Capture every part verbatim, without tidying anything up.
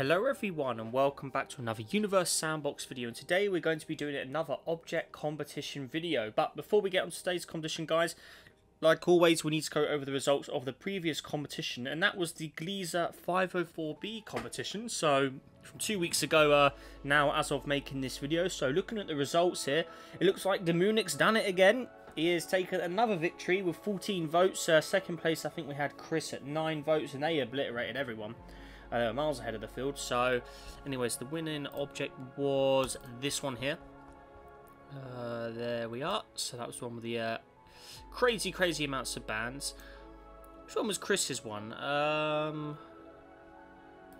Hello everyone and welcome back to another Universe Sandbox video, and today we're going to be doing another object competition video. But before we get on to today's competition, guys, like always we need to go over the results of the previous competition, and that was the Gliese five oh four B competition, so from two weeks ago uh, now as of making this video. So looking at the results here, it looks like De Munix done it again. He has taken another victory with fourteen votes. Uh, second place, I think we had Chris at nine votes, and they obliterated everyone. Uh, miles ahead of the field. So anyways, the winning object was this one here. Uh, there we are. So that was one with the uh, crazy crazy amounts of bands. Which one was Chris's one? Um,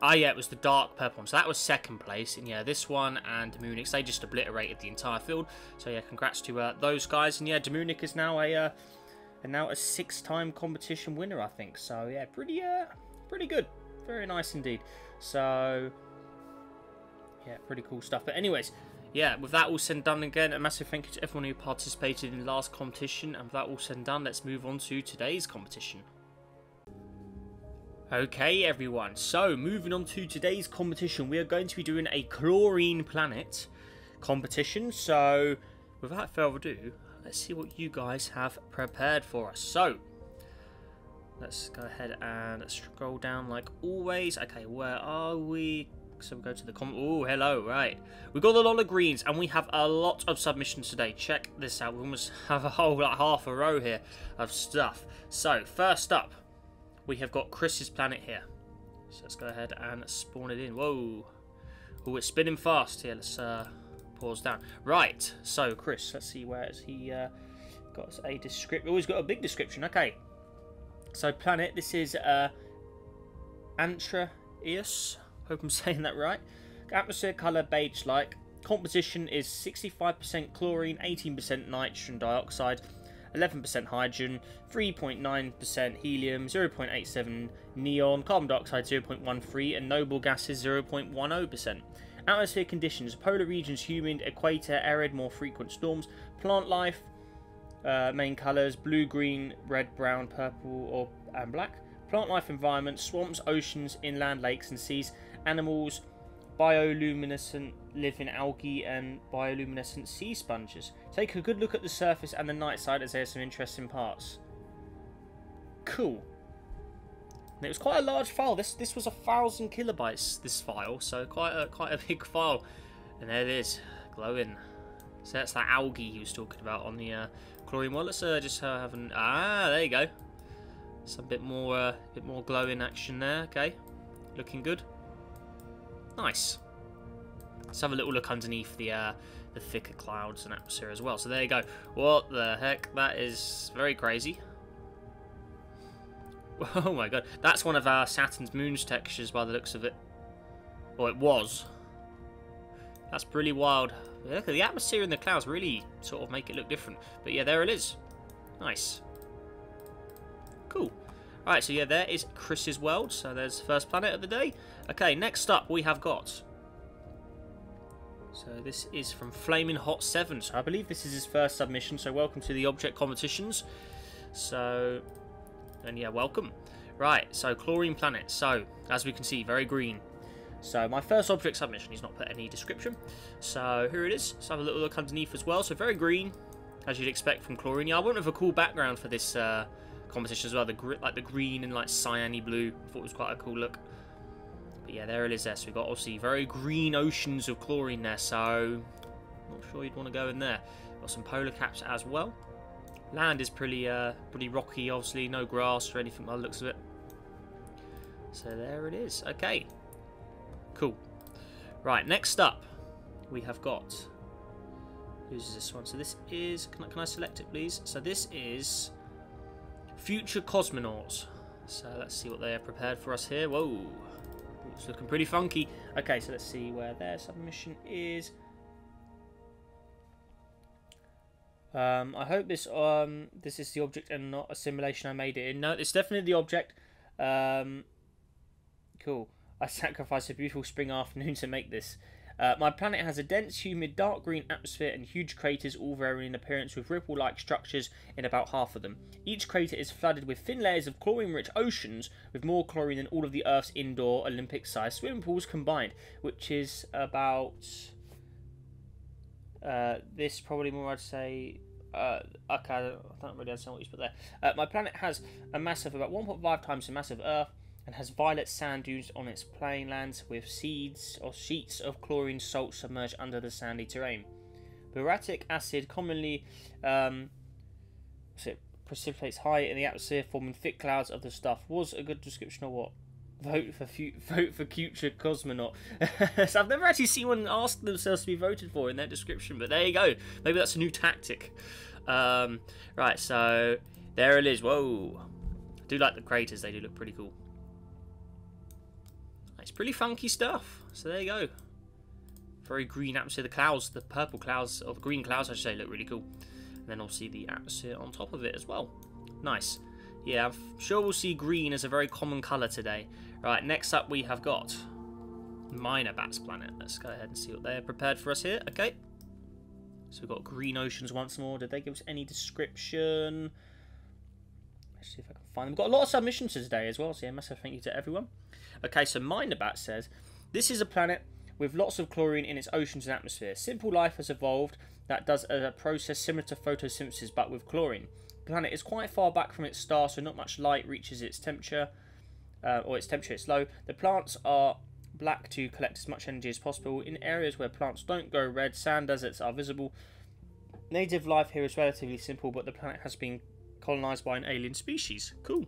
ah yeah, it was the dark purple one. So that was second place, and yeah, this one and De Munix, they just obliterated the entire field. So yeah, congrats to uh, those guys. And yeah, De Munix is now a uh, and now a six-time competition winner, I think. So yeah, pretty uh, pretty good. Very nice indeed. So yeah, pretty cool stuff. But anyways, yeah, with that all said and done, again a massive thank you to everyone who participated in the last competition, and with that all said and done, let's move on to today's competition. Okay everyone, so moving on to today's competition, we are going to be doing a chlorine planet competition. So without further ado, let's see what you guys have prepared for us. So let's go ahead and scroll down like always. Okay, where are we? So we go to the comment. Oh, hello, right. We've got a lot of greens, and we have a lot of submissions today. Check this out. We almost have a whole, like, half a row here of stuff. So, first up, we have got Chris's planet here. So let's go ahead and spawn it in. Whoa. Oh, it's spinning fast here. Let's uh, pause down. Right, so Chris, let's see where is he. Uh, got a description. Oh, he's got a big description. Okay. So planet, this is uh, Antraeus, hope I'm saying that right. Atmosphere, colour, beige-like. Composition is sixty-five percent chlorine, eighteen percent nitrogen dioxide, eleven percent hydrogen, three point nine percent helium, zero point eight seven neon, carbon dioxide zero point one three, and noble gases zero point one zero percent. Atmosphere conditions, polar regions humid, equator arid, more frequent storms. Plant life. Uh, main colours, blue, green, red, brown, purple, or and black. Plant life environment, swamps, oceans, inland lakes and seas. Animals, bioluminescent living algae and bioluminescent sea sponges. Take a good look at the surface and the night side, as there's some interesting parts. Cool. And it was quite a large file. This this was a thousand kilobytes, this file, so quite a quite a big file. And there it is, glowing. So that's that algae he was talking about on the uh, chlorine. Well, let's uh, just uh, have an ah. There you go. Some bit more, uh, bit more glowing action there. Okay, looking good. Nice. Let's have a little look underneath the uh, the thicker clouds and atmosphere as well. So there you go. What the heck? That is very crazy. Oh my god, that's one of our Saturn's moon's textures by the looks of it. Or it was. That's pretty wild. Look at the atmosphere and the clouds really sort of make it look different. But yeah, there it is. Nice. Cool. Alright, so yeah, there is Chris's world. So there's the first planet of the day. Okay, next up we have got... So this is from Flaming Hot seven. So I believe this is his first submission. So welcome to the object competitions. So... And yeah, welcome. Right, so chlorine planet. So, as we can see, very green. So my first object submission, he's not put any description. So here it is. Let's have a little look underneath as well. So very green, as you'd expect from chlorine. Yeah, I went with a cool background for this uh, competition as well. The grit, like the green and like cyany blue. I thought it was quite a cool look. But yeah, there it is there. So we've got obviously very green oceans of chlorine there. So not sure you'd want to go in there. Got some polar caps as well. Land is pretty, uh, pretty rocky, obviously. No grass or anything by the looks of it. So there it is. Okay. Cool. Right, next up, we have got... Who's this one? So this is... Can I, can I select it, please? So this is... Future Cosmonauts. So let's see what they have prepared for us here. Whoa. It's looking pretty funky. Okay, so let's see where their submission is. Um, I hope this um this is the object and not a simulation I made it in. No, it's definitely the object. Um, cool. I sacrificed a beautiful spring afternoon to make this. Uh, my planet has a dense, humid, dark green atmosphere and huge craters, all varying in appearance with ripple-like structures in about half of them. Each crater is flooded with thin layers of chlorine-rich oceans, with more chlorine than all of the Earth's indoor Olympic-sized swimming pools combined, which is about... Uh, this probably more, I'd say... Uh, okay, I don't, I don't really understand what you put there. Uh, my planet has a mass of about one point five times the mass of Earth, and has violet sand dunes on its plainlands with seeds or sheets of chlorine salt submerged under the sandy terrain. Boratic acid commonly um, so it precipitates high in the atmosphere, forming thick clouds of the stuff. Was a good description or what? Vote for vote for Future Cosmonaut. So I've never actually seen one ask themselves to be voted for in their description, but there you go. Maybe that's a new tactic. Um, right, so there it is. Whoa. I do like the craters. They do look pretty cool. It's pretty funky stuff. So there you go. Very green atmosphere. The clouds, the purple clouds, or the green clouds, I should say, look really cool. And then obviously the atmosphere on top of it as well. Nice. Yeah, I'm sure we'll see green as a very common colour today. Right, next up we have got Minerbat's planet. Let's go ahead and see what they're prepared for us here. Okay. So we've got green oceans once more. Did they give us any description? Let's see if I can find them. We've got a lot of submissions today as well, so yeah, massive thank you to everyone. Okay, so Minerbat says, this is a planet with lots of chlorine in its oceans and atmosphere. Simple life has evolved that does a process similar to photosynthesis, but with chlorine. The planet is quite far back from its star, so not much light reaches its temperature, uh, or its temperature is low. The plants are black to collect as much energy as possible. In areas where plants don't go red, sand deserts are visible. Native life here is relatively simple, but the planet has been colonized by an alien species. Cool.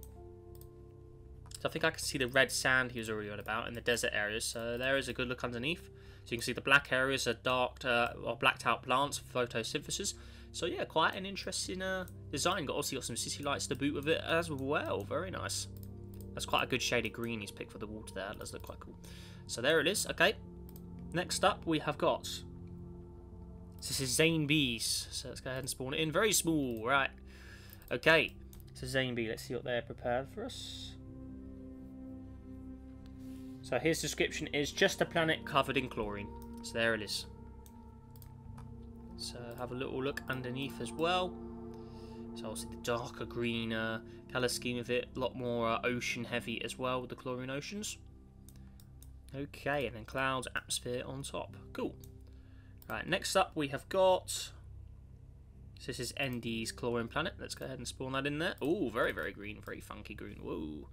So I think I can see the red sand he was already on about in the desert areas, so there is a good look underneath. So you can see the black areas are darked uh, or blacked out plants for photosynthesis. So yeah, quite an interesting uh, design. Got obviously got some city lights to boot with it as well. Very nice. That's quite a good shade of green he's picked for the water there. That does look quite cool. So there it is. Okay. Next up we have got... So this is Zane Bees. So let's go ahead and spawn it in. Very small, right. Okay. So Zane Bee, let's see what they're prepared for us. So his description is just a planet covered in chlorine. So there it is. So have a little look underneath as well. So obviously the darker green uh, colour scheme of it, a lot more uh, ocean heavy as well with the chlorine oceans. Okay, and then clouds, atmosphere on top. Cool. Right, next up we have got, so this is Endy's chlorine planet. Let's go ahead and spawn that in there. Oh, very, very green, very funky green. Whoa.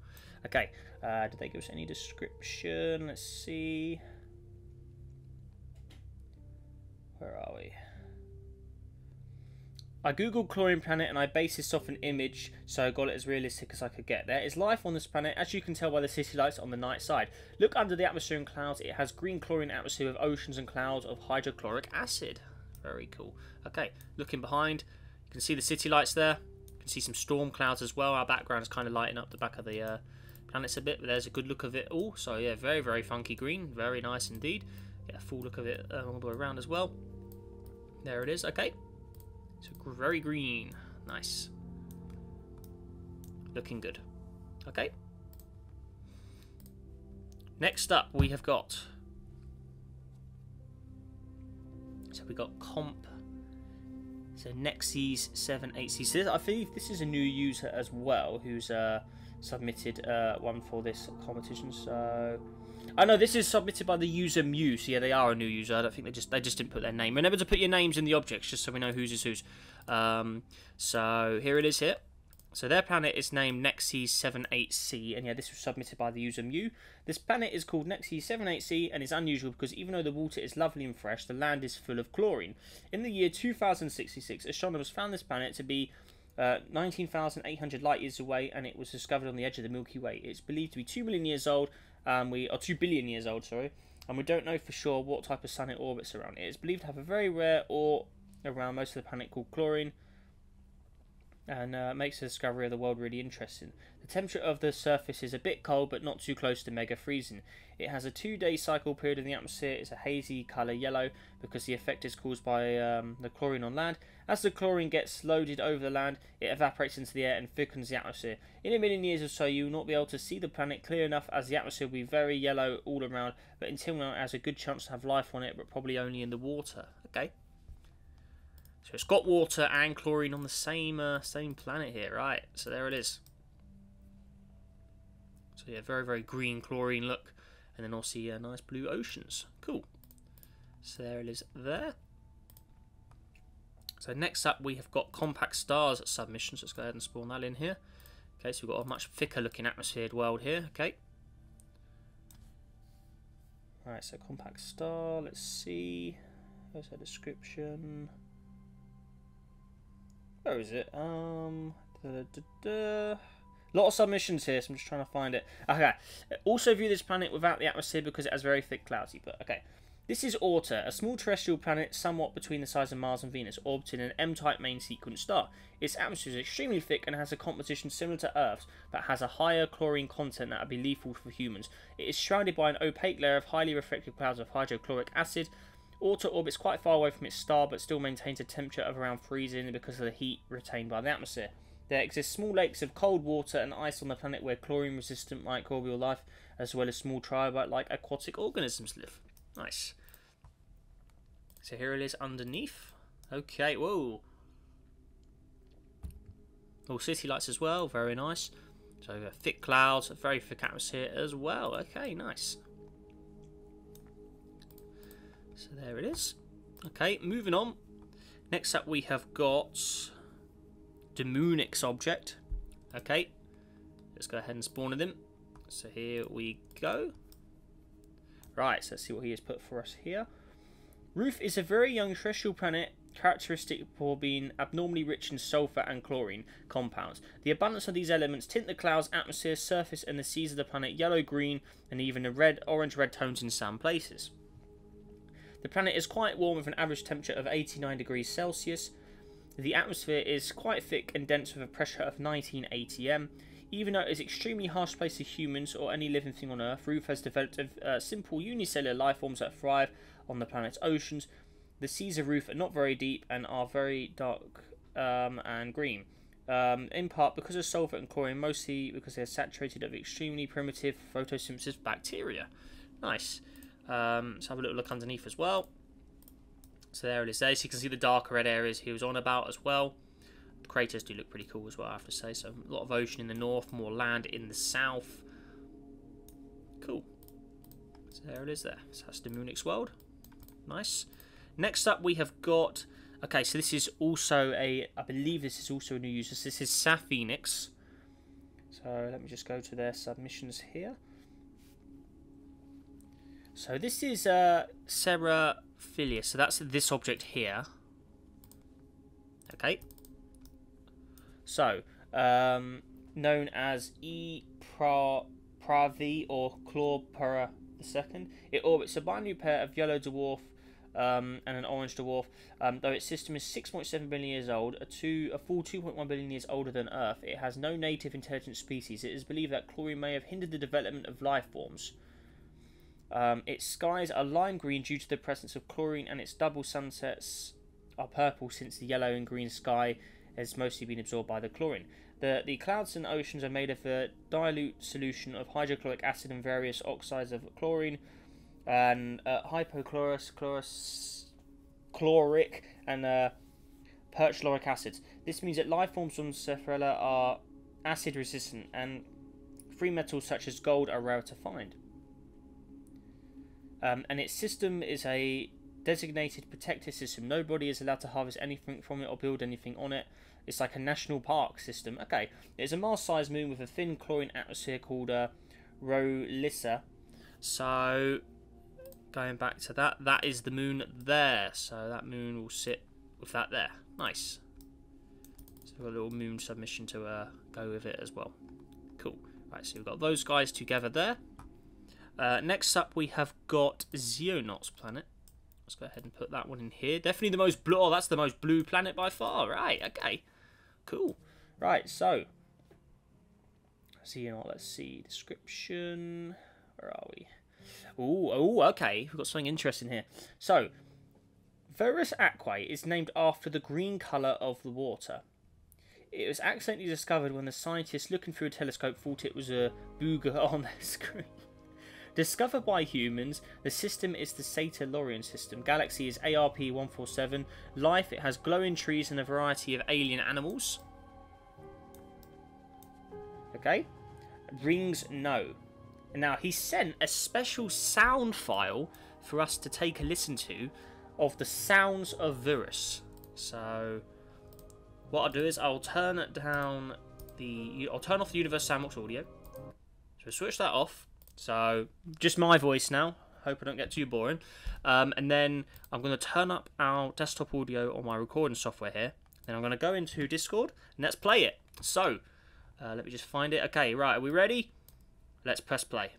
Okay, uh, did they give us any description? Let's see. Where are we? I googled chlorine planet and I based this off an image, so I got it as realistic as I could get. There is life on this planet, as you can tell by the city lights on the night side. Look under the atmosphere and clouds. It has green chlorine atmosphere with oceans and clouds of hydrochloric acid. Very cool. Okay, looking behind, you can see the city lights there. You can see some storm clouds as well. Our background is kind of lighting up the back of the uh, planets a bit, but there's a good look of it all. So yeah, very, very funky green. Very nice indeed. Get a full look of it uh, all the way around as well. There it is. Okay. So very green. Nice. Looking good. Okay. Next up we have got... So we got comp. So Nexis seven eight C. So this, I think this is a new user as well who's uh, submitted uh, one for this competition. So... I know this is submitted by the user Mew, so yeah, they are a new user. I don't think they just they just didn't put their name. Remember to put your names in the objects, just so we know whose is whose. Um, so here it is here. So their planet is named Nexis seven eight C, and yeah, this was submitted by the user Mew. This planet is called Nexis seven eight C and is unusual because even though the water is lovely and fresh, the land is full of chlorine. In the year two thousand sixty-six, astronomers found this planet to be Uh, nineteen thousand eight hundred light years away, and it was discovered on the edge of the Milky Way. It's believed to be two million years old, and we are two billion years old, sorry, and we don't know for sure what type of sun it orbits around. It is believed to have a very rare ore around most of the planet called chlorine. and uh, makes the discovery of the world really interesting. The temperature of the surface is a bit cold, but not too close to mega freezing. It has a two-day cycle period in the atmosphere. It's a hazy colour yellow because the effect is caused by um, the chlorine on land. As the chlorine gets loaded over the land, it evaporates into the air and thickens the atmosphere. In a million years or so, you will not be able to see the planet clear enough, as the atmosphere will be very yellow all around, but until now it has a good chance to have life on it, but probably only in the water. Okay. So it's got water and chlorine on the same uh, same planet here, right? So there it is. So yeah, very, very green chlorine look. And then also uh, nice blue oceans. Cool. So there it is there. So next up we have got compact stars submission. So let's go ahead and spawn that in here. Okay, so we've got a much thicker looking atmosphered world here. Okay. Alright, so compact star. Let's see. Where's her description? Where is it? Um, da, da, da, da. Lot of submissions here, so I'm just trying to find it. Okay. Also view this planet without the atmosphere because it has very thick clouds. But okay. This is Orta, a small terrestrial planet somewhat between the size of Mars and Venus, orbiting an M-type main sequence star. Its atmosphere is extremely thick and has a composition similar to Earth's, but has a higher chlorine content that would be lethal for humans. It is shrouded by an opaque layer of highly reflective clouds of hydrochloric acid. Orta orbits quite far away from its star, but still maintains a temperature of around freezing because of the heat retained by the atmosphere. There exist small lakes of cold water and ice on the planet where chlorine-resistant microbial life, as well as small trilobite-like aquatic organisms live. Nice. So here it is underneath. Okay, whoa. All city lights as well, very nice. So uh, thick clouds, a very thick atmosphere as well. Okay, nice. So there it is. Okay, moving on. Next up we have got De Munix object. Okay, let's go ahead and spawn with him. So here we go. Right, so let's see what he has put for us here. Roof is a very young terrestrial planet, characteristic for being abnormally rich in sulfur and chlorine compounds. The abundance of these elements tint the clouds, atmosphere, surface, and the seas of the planet yellow, green, and even a red, orange-red tones in some places. The planet is quite warm with an average temperature of eighty-nine degrees Celsius. The atmosphere is quite thick and dense with a pressure of nineteen A T M. Even though it is an extremely harsh place for humans or any living thing on Earth, Roof has developed uh, simple unicellular life forms that thrive on the planet's oceans. The seas of Roof are not very deep and are very dark um, and green, um, in part because of sulfur and chlorine, mostly because they are saturated of extremely primitive photosynthesis bacteria. Nice. Um, let's have a little look underneath as well. So there it is. There, so you can see the darker red areas he was on about as well. The craters do look pretty cool as well, I have to say. So a lot of ocean in the north, more land in the south. Cool. So there it is there. So that's the Munix world. Nice. Next up we have got... Okay, so this is also a... I believe this is also a new user. So this is Sa Phoenix. So let me just go to their submissions here. So this is uh, Seraphilia. So that's this object here. Okay. So, um, known as E. pravi or Chlorpura the second, it orbits a binary pair of yellow dwarf um, and an orange dwarf. Um, though its system is six point seven billion years old, a, two, a full two point one billion years older than Earth, it has no native intelligent species. It is believed that chlorine may have hindered the development of life forms. Um, its skies are lime green due to the presence of chlorine, and its double sunsets are purple since the yellow and green sky has mostly been absorbed by the chlorine. The, the clouds and oceans are made of a dilute solution of hydrochloric acid and various oxides of chlorine, and uh, hypochlorous, chlorous, chloric, and uh, perchloric acids. This means that life forms on Cephorella are acid resistant, and free metals such as gold are rare to find. Um, and its system is a designated protected system. Nobody is allowed to harvest anything from it or build anything on it. It's like a national park system. Okay, it's a Mars-sized moon with a thin chlorine atmosphere called uh, Rolissa. So, going back to that, that is the moon there. So that moon will sit with that there. Nice. So we've got a little moon submission to uh, go with it as well. Cool. Right, so we've got those guys together there. Uh, next up, we have got Zeonaut's planet. Let's go ahead and put that one in here. Definitely the most blue. Oh, that's the most blue planet by far. Right, okay. Cool. Right, so Zeonaut, let's see, description, where are we? Oh, oh, okay, we've got something interesting here. So, Verus Aquae is named after the green colour of the water. It was accidentally discovered when the scientists looking through a telescope thought it was a booger on their screen. Discovered by humans, the system is the Saterlorian system. Galaxy is A R P one forty-seven. Life, it has glowing trees and a variety of alien animals. Okay. Rings, no. And now he sent a special sound file for us to take a listen to of the sounds of Verus. So what I'll do is I'll turn down the I'll turn off the Universe Sandbox audio. So we'll switch that off. So just my voice now. Hope I don't get too boring. Um, and then I'm going to turn up our desktop audio on my recording software here. Then I'm going to go into Discord and let's play it. So uh, let me just find it. Okay, right, are we ready? Let's press play.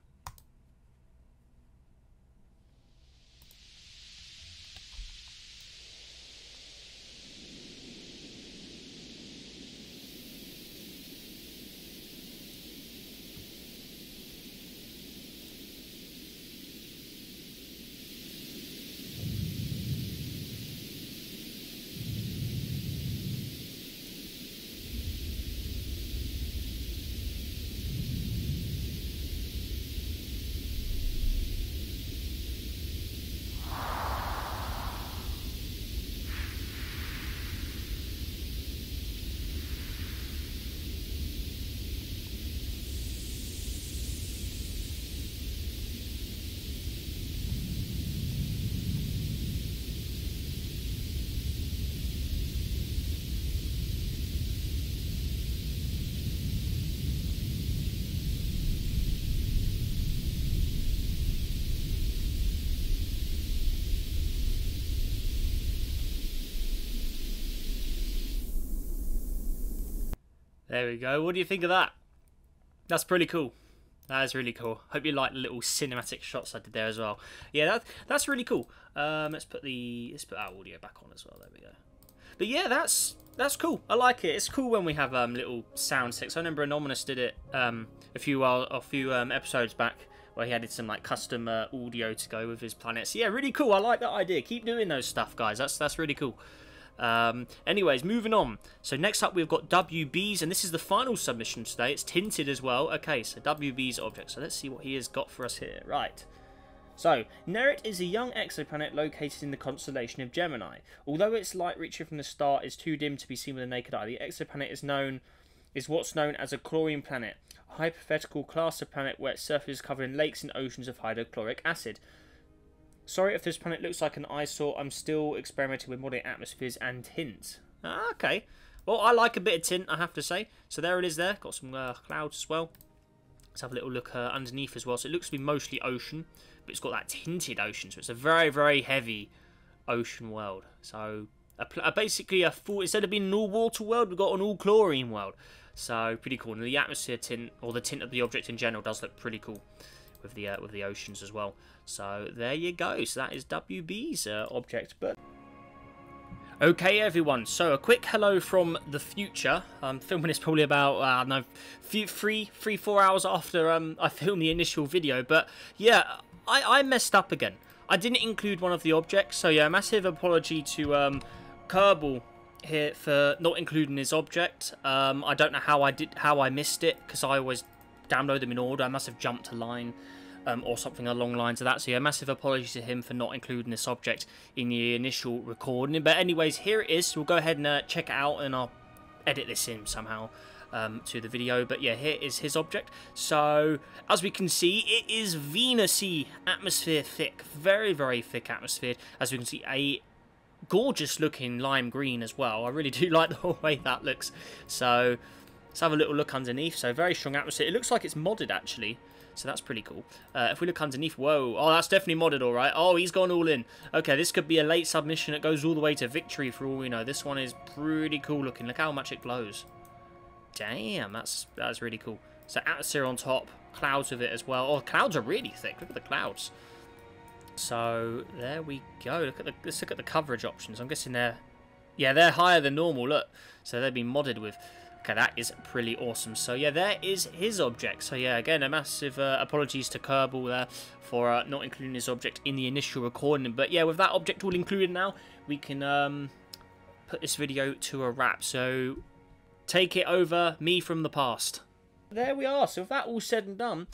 There we go. What do you think of that? That's pretty cool. That is really cool. Hope you like the little cinematic shots I did there as well. Yeah, that that's really cool. Um, let's put the let's put our audio back on as well. There we go. But yeah, that's that's cool. I like it. It's cool when we have um little sound sticks. I remember Anomalous did it um a few uh, a few um episodes back where he added some like custom uh, audio to go with his planets. So yeah, really cool. I like that idea. Keep doing those stuff, guys. That's that's really cool. Um, anyways, moving on. So next up we've got W Bs, and this is the final submission today. It's tinted as well. Okay, so W B's object. So let's see what he has got for us here. Right. So, Neret is a young exoplanet located in the constellation of Gemini. Although its light reaching from the star is too dim to be seen with the naked eye, the exoplanet is known is what's known as a chlorine planet, a hypothetical class of planet where its surface is covered in lakes and oceans of hydrochloric acid. Sorry if this planet looks like an eyesore. I'm still experimenting with modern atmospheres and tints. Ah, okay. Well, I like a bit of tint, I have to say. So there it is there. Got some uh, clouds as well. Let's have a little look uh, underneath as well. So it looks to be mostly ocean, but it's got that tinted ocean. So it's a very, very heavy ocean world. So a pl a basically, a full, instead of being an all-water world, we've got an all-chlorine world. So pretty cool. And the atmosphere tint, or the tint of the object in general, does look pretty cool. With the uh, with the oceans as well. So there you go. So that is W B's uh, object. But okay, everyone. So a quick hello from the future. I'm filming this probably about uh, I don't know, few, three, three, four hours after um I filmed the initial video. But yeah, I I messed up again. I didn't include one of the objects. So yeah, massive apology to um Kerbal here for not including his object. Um, I don't know how I did how I missed it because I always download them in order. I must have jumped a line um, or something along the lines of that. So yeah, massive apologies to him for not including this object in the initial recording. But anyways, here it is. So we'll go ahead and uh, check it out, and I'll edit this in somehow um, to the video. But yeah, here is his object. So as we can see, it is Venusy atmosphere thick, very very thick atmosphere. As we can see, a gorgeous looking lime green as well. I really do like the way that looks. So let's have a little look underneath. So very strong atmosphere. It looks like it's modded actually, so that's pretty cool. Uh, if we look underneath, whoa, oh, that's definitely modded, all right. Oh, he's gone all in. Okay, this could be a late submission that goes all the way to victory for all we know. This one is pretty cool looking. Look how much it glows. Damn, that's that's really cool. So atmosphere on top, clouds with it as well. Oh, clouds are really thick. Look at the clouds. So there we go. Look at the let's look at the coverage options. I'm guessing they're yeah they're higher than normal. Look, so they've been modded with. Okay, that is pretty awesome. So yeah, there is his object. So yeah, again, a massive uh, apologies to Kerbal there for uh, not including his object in the initial recording. But yeah, with that object all included now, we can um, put this video to a wrap. So take it over, me from the past. There we are. So with that all said and done,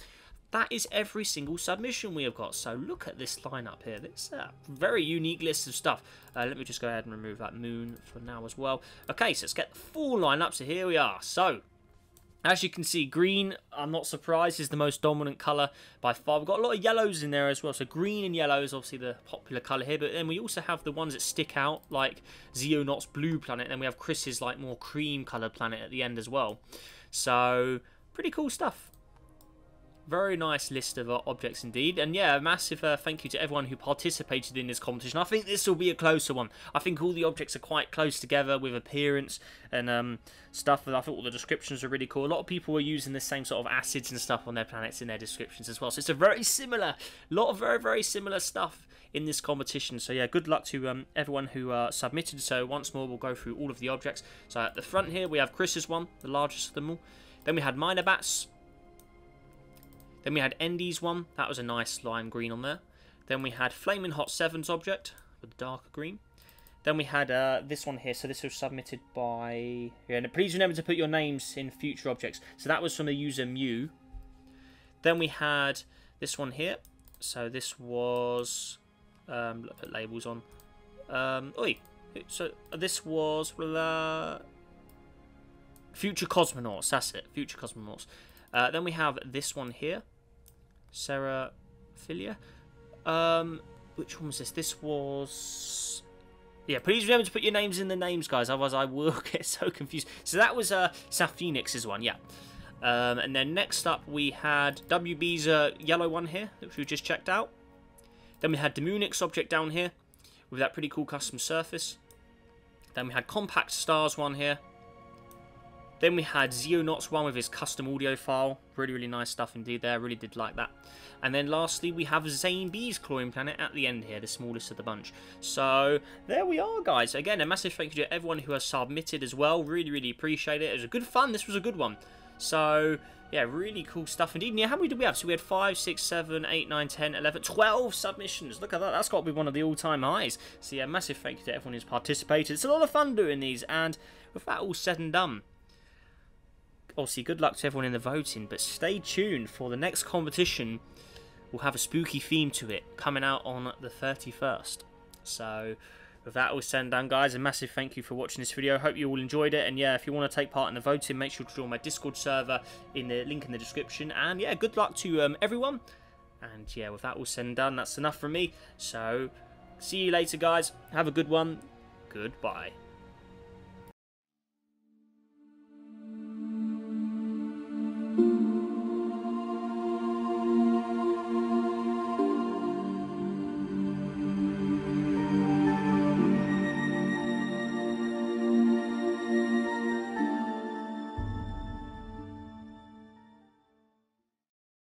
that is every single submission we have got. So look at this lineup here. It's a very unique list of stuff. Uh, let me just go ahead and remove that moon for now as well. Okay, so let's get the full lineup. So here we are. So as you can see, green, I'm not surprised, is the most dominant colour by far. We've got a lot of yellows in there as well. So green and yellow is obviously the popular colour here. But then we also have the ones that stick out, like Zeonaut's blue planet. And then we have Chris's like more cream-coloured planet at the end as well. So pretty cool stuff. Very nice list of uh, objects indeed. And yeah, a massive uh, thank you to everyone who participated in this competition. I think this will be a closer one. I think all the objects are quite close together with appearance and um, stuff. And I thought all the descriptions were really cool. A lot of people were using the same sort of acids and stuff on their planets in their descriptions as well. So it's a very similar, lot of very, very similar stuff in this competition. So yeah, good luck to um, everyone who uh, submitted. So once more, we'll go through all of the objects. So at the front here, we have Chris's one, the largest of them all. Then we had Minerbat's. Then we had Endy's one. That was a nice lime green on there. Then we had Flaming Hot seven's object with the darker green. Then we had uh, this one here. So this was submitted by... Yeah, and please remember to put your names in future objects. So that was from the user Mew. Then we had this one here. So this was... Um, let's put labels on. Um, oi! So this was... Uh, Future Cosmonauts. That's it. Future Cosmonauts. Uh, then we have this one here. Seraphilia. Um, which one was this? This was... Yeah, please remember to put your names in the names, guys. Otherwise, I will get so confused. So that was uh, Sa Phoenix's one, yeah. Um, and then next up, we had W B's uh, yellow one here, which we just checked out. Then we had De Munix object down here with that pretty cool custom surface. Then we had Compact Stars one here. Then we had Zeonaut's one with his custom audio file. Really, really nice stuff indeed there. I really did like that. And then lastly, we have Zane Bees' Clawing Planet at the end here, the smallest of the bunch. So there we are, guys. Again, a massive thank you to everyone who has submitted as well. Really, really appreciate it. It was a good fun. This was a good one. So yeah, really cool stuff indeed. And yeah, how many did we have? So we had five, six, seven, eight, nine, ten, eleven, twelve submissions. Look at that. That's got to be one of the all-time highs. So yeah, massive thank you to everyone who's participated. It's a lot of fun doing these. And with that all said and done, obviously, good luck to everyone in the voting, but stay tuned for the next competition. We'll have a spooky theme to it, coming out on the thirty-first. So, with that all said and done, guys, a massive thank you for watching this video. Hope you all enjoyed it, and yeah, if you want to take part in the voting, make sure to join my Discord server in the link in the description. And yeah, good luck to um, everyone. And yeah, with that all said and done, that's enough from me. So, see you later, guys. Have a good one. Goodbye.